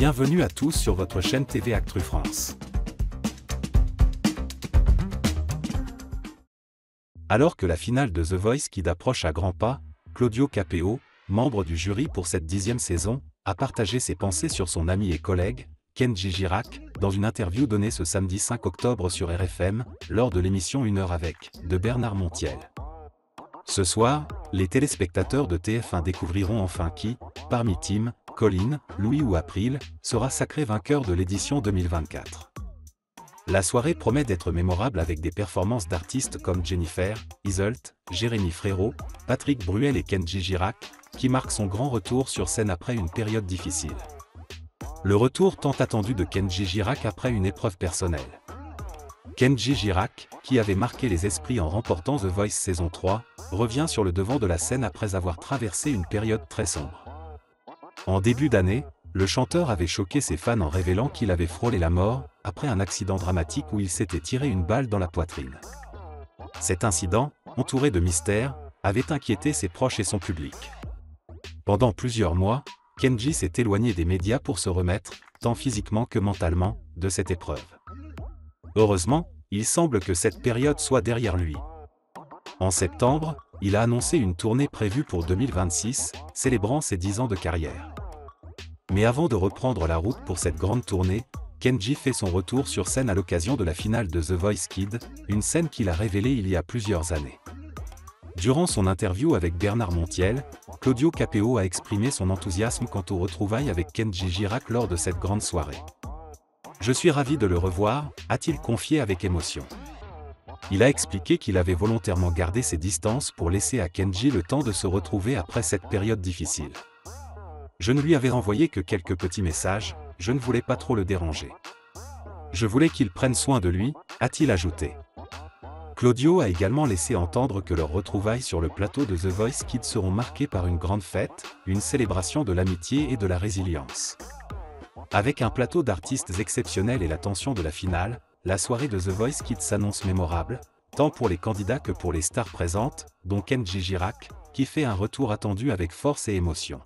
Bienvenue à tous sur votre chaîne TV Actu France. Alors que la finale de The Voice Kids approche à grands pas, Claudio Capéo, membre du jury pour cette 10e saison, a partagé ses pensées sur son ami et collègue, Kendji Girac, dans une interview donnée ce samedi 5 octobre sur RFM, lors de l'émission 1h avec, de Bernard Montiel. Ce soir, les téléspectateurs de TF1 découvriront enfin qui, parmi Tim, Colin, Louis ou April, sera sacré vainqueur de l'édition 2024. La soirée promet d'être mémorable avec des performances d'artistes comme Jennifer, Iseult, Jérémy Frérot, Patrick Bruel et Kendji Girac, qui marquent son grand retour sur scène après une période difficile. Le retour tant attendu de Kendji Girac après une épreuve personnelle. Kendji Girac, qui avait marqué les esprits en remportant The Voice saison 3, revient sur le devant de la scène après avoir traversé une période très sombre. En début d'année, le chanteur avait choqué ses fans en révélant qu'il avait frôlé la mort, après un accident dramatique où il s'était tiré une balle dans la poitrine. Cet incident, entouré de mystères, avait inquiété ses proches et son public. Pendant plusieurs mois, Kendji s'est éloigné des médias pour se remettre, tant physiquement que mentalement, de cette épreuve. Heureusement, il semble que cette période soit derrière lui. En septembre, il a annoncé une tournée prévue pour 2026, célébrant ses 10 ans de carrière. Mais avant de reprendre la route pour cette grande tournée, Kendji fait son retour sur scène à l'occasion de la finale de The Voice Kids, une scène qu'il a révélée il y a plusieurs années. Durant son interview avec Bernard Montiel, Claudio Capéo a exprimé son enthousiasme quant aux retrouvailles avec Kendji Girac lors de cette grande soirée. « Je suis ravi de le revoir », a-t-il confié avec émotion. Il a expliqué qu'il avait volontairement gardé ses distances pour laisser à Kendji le temps de se retrouver après cette période difficile. « Je ne lui avais envoyé que quelques petits messages, je ne voulais pas trop le déranger. Je voulais qu'il prenne soin de lui », a-t-il ajouté. Claudio a également laissé entendre que leurs retrouvailles sur le plateau de The Voice Kids seront marquées par une grande fête, une célébration de l'amitié et de la résilience. Avec un plateau d'artistes exceptionnels et la tension de la finale, la soirée de The Voice Kids s'annonce mémorable, tant pour les candidats que pour les stars présentes, dont Kendji Girac, qui fait un retour attendu avec force et émotion.